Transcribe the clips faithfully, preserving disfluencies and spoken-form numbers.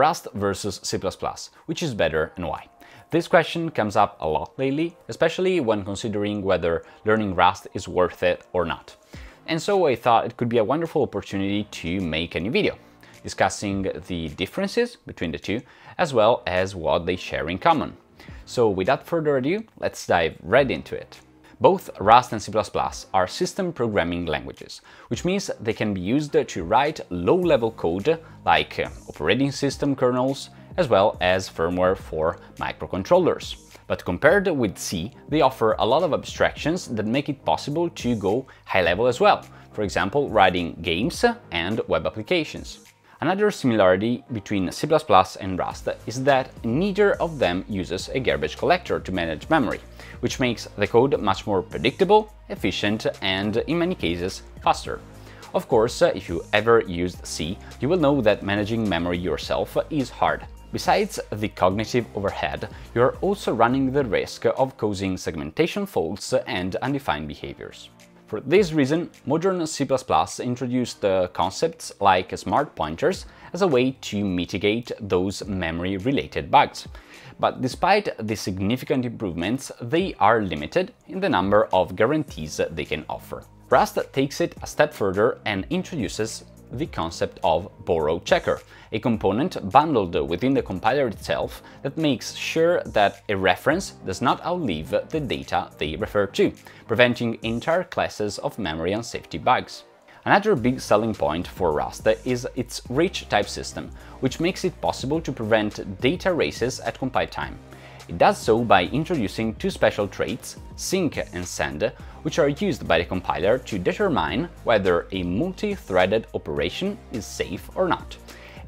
Rust versus C plus plus, which is better and why? This question comes up a lot lately, especially when considering whether learning Rust is worth it or not. And so I thought it could be a wonderful opportunity to make a new video discussing the differences between the two, as well as what they share in common. So without further ado, let's dive right into it. Both Rust and C plus plus are system programming languages, which means they can be used to write low-level code like operating system kernels, as well as firmware for microcontrollers. But compared with C, they offer a lot of abstractions that make it possible to go high-level as well, for example, writing games and web applications. Another similarity between C plus plus and Rust is that neither of them uses a garbage collector to manage memory, which makes the code much more predictable, efficient, and in many cases faster. Of course, if you ever used C, you will know that managing memory yourself is hard. Besides the cognitive overhead, you are also running the risk of causing segmentation faults and undefined behaviors. For this reason, modern C plus plus introduced uh, concepts like smart pointers as a way to mitigate those memory-related bugs. But despite the significant improvements, they are limited in the number of guarantees they can offer. Rust takes it a step further and introduces the concept of Borrow Checker, a component bundled within the compiler itself that makes sure that a reference does not outlive the data they refer to, preventing entire classes of memory and safety bugs. Another big selling point for Rust is its rich type system, which makes it possible to prevent data races at compile time. It does so by introducing two special traits, Sync and Send, which are used by the compiler to determine whether a multi-threaded operation is safe or not.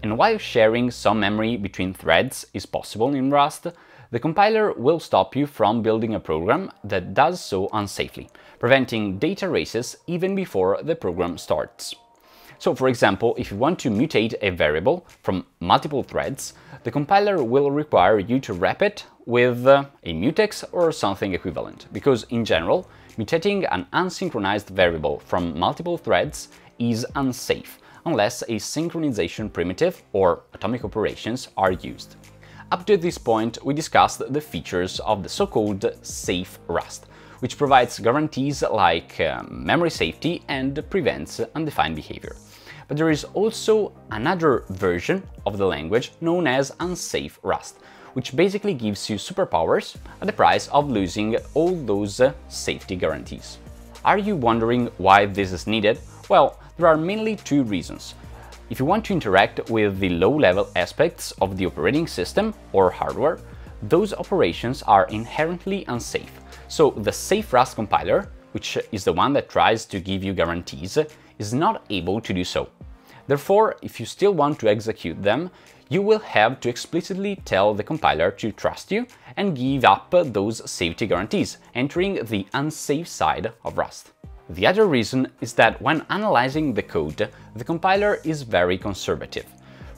And while sharing some memory between threads is possible in Rust, the compiler will stop you from building a program that does so unsafely, preventing data races even before the program starts. So, for example, if you want to mutate a variable from multiple threads, the compiler will require you to wrap it with a mutex or something equivalent, because in general, mutating an unsynchronized variable from multiple threads is unsafe, unless a synchronization primitive or atomic operations are used. Up to this point, we discussed the features of the so-called safe Rust, which provides guarantees like uh, memory safety and prevents undefined behavior. But there is also another version of the language known as unsafe Rust, which basically gives you superpowers at the price of losing all those uh, safety guarantees. Are you wondering why this is needed? Well, there are mainly two reasons. If you want to interact with the low-level aspects of the operating system or hardware, those operations are inherently unsafe. So the safe Rust compiler, which is the one that tries to give you guarantees, is not able to do so. Therefore, if you still want to execute them, you will have to explicitly tell the compiler to trust you and give up those safety guarantees, entering the unsafe side of Rust. The other reason is that when analyzing the code, the compiler is very conservative.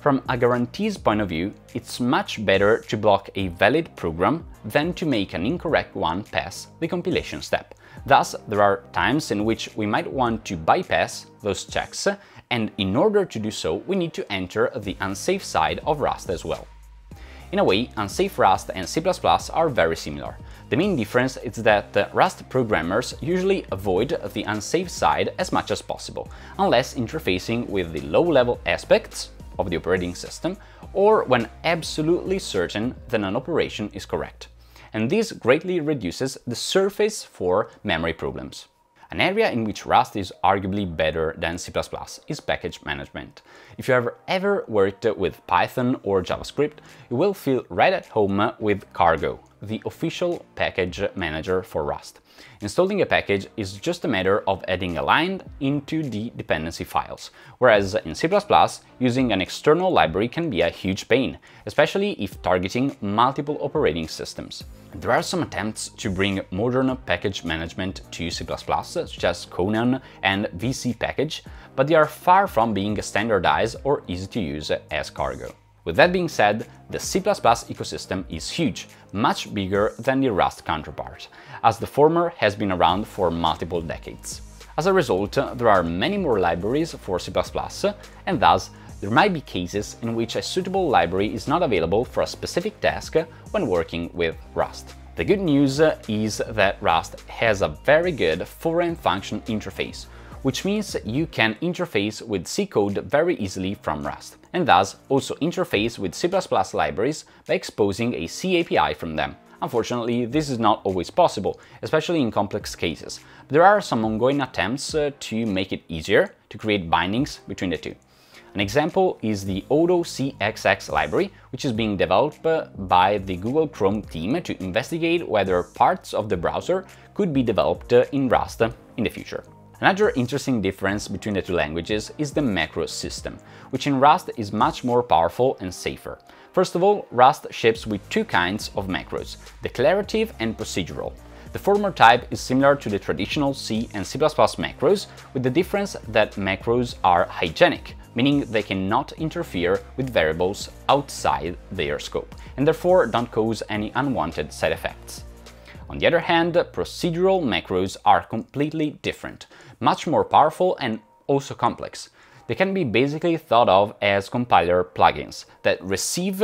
From a guarantees point of view, it's much better to block a valid program than to make an incorrect one pass the compilation step. Thus, there are times in which we might want to bypass those checks, and in order to do so, we need to enter the unsafe side of Rust as well. In a way, unsafe Rust and C plus plus are very similar. The main difference is that the Rust programmers usually avoid the unsafe side as much as possible, unless interfacing with the low-level aspects of the operating system, or when absolutely certain that an operation is correct. And this greatly reduces the surface for memory problems. An area in which Rust is arguably better than C plus plus is package management. If you have ever worked with Python or JavaScript, you will feel right at home with Cargo, the official package manager for Rust. Installing a package is just a matter of adding a line into the dependency files, whereas in C plus plus, using an external library can be a huge pain, especially if targeting multiple operating systems. There are some attempts to bring modern package management to C plus plus, such as Conan and vcpkg, but they are far from being standardized or easy to use as Cargo. With that being said, the C plus plus ecosystem is huge, much bigger than the Rust counterpart, as the former has been around for multiple decades. As a result, there are many more libraries for C plus plus, and thus There might be cases in which a suitable library is not available for a specific task when working with Rust. The good news is that Rust has a very good foreign function interface, which means you can interface with C code very easily from Rust, and thus also interface with C plus plus libraries by exposing a C A P I from them. Unfortunately, this is not always possible, especially in complex cases. There are some ongoing attempts to make it easier to create bindings between the two. An example is the AutoCXX library, which is being developed by the Google Chrome team to investigate whether parts of the browser could be developed in Rust in the future. Another interesting difference between the two languages is the macro system, which in Rust is much more powerful and safer. First of all, Rust ships with two kinds of macros, declarative and procedural. The former type is similar to the traditional C and C plus plus macros, with the difference that macros are hygienic, meaning they cannot interfere with variables outside their scope, and therefore don't cause any unwanted side effects. On the other hand, procedural macros are completely different, much more powerful and also complex. They can be basically thought of as compiler plugins that receive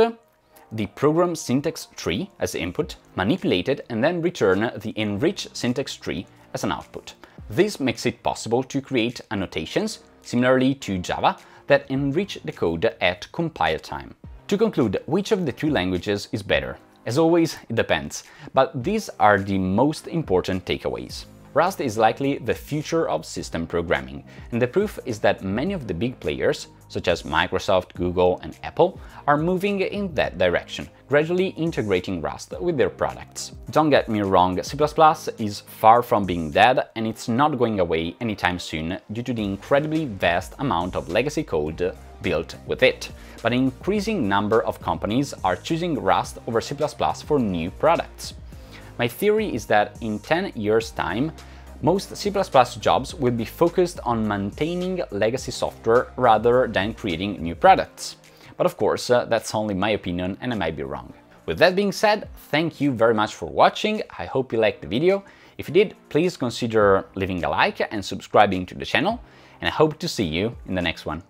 the program syntax tree as input, manipulate it, and then return the enriched syntax tree as an output. This makes it possible to create annotations, similarly to Java, that enrich the code at compile time. To conclude, which of the two languages is better? As always, it depends, but these are the most important takeaways. Rust is likely the future of system programming, and the proof is that many of the big players, such as Microsoft, Google, and Apple, are moving in that direction, gradually integrating Rust with their products. Don't get me wrong, C plus plus is far from being dead, and it's not going away anytime soon due to the incredibly vast amount of legacy code built with it. But an increasing number of companies are choosing Rust over C plus plus for new products. My theory is that in ten years' time, most C plus plus jobs will be focused on maintaining legacy software rather than creating new products. But of course, uh, that's only my opinion and I might be wrong. With that being said, thank you very much for watching. I hope you liked the video. If you did, please consider leaving a like and subscribing to the channel, and I hope to see you in the next one.